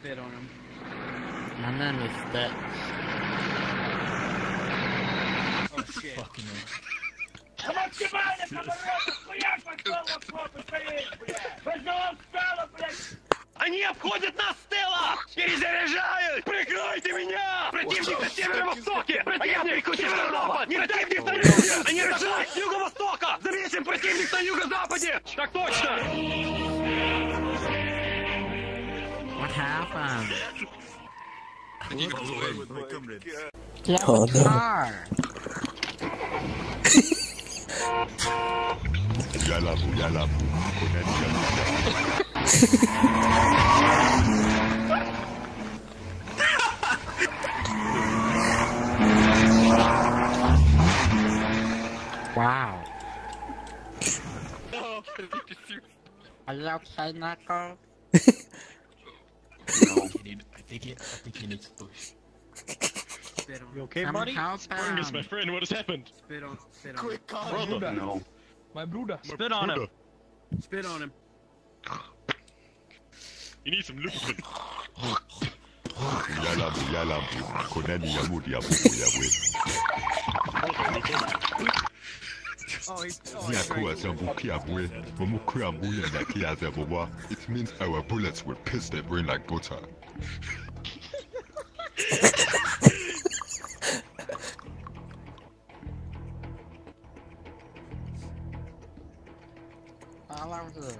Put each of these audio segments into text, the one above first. spit on him. My man was that. Oh shit. Fucking Они обходят нас с тыла! Перезаряжают! Прикройте меня! Противник на северо-востоке! Противник на северо-запад! Противник на юге! Они разжались с юго-востока! Завесим противник на юго-западе! Так точно! What happened? Oh no! Wow. Are you outside, Nako? No, I think he needs to push. You okay, buddy? Springus, my friend, what has happened? Spit on Quick, call him. No. My brother. Spit on him. Spit on him. You need some lubricant. It means our bullets will piss their brain like butter. I love it.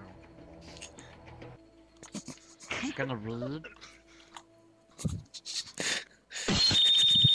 Gonna read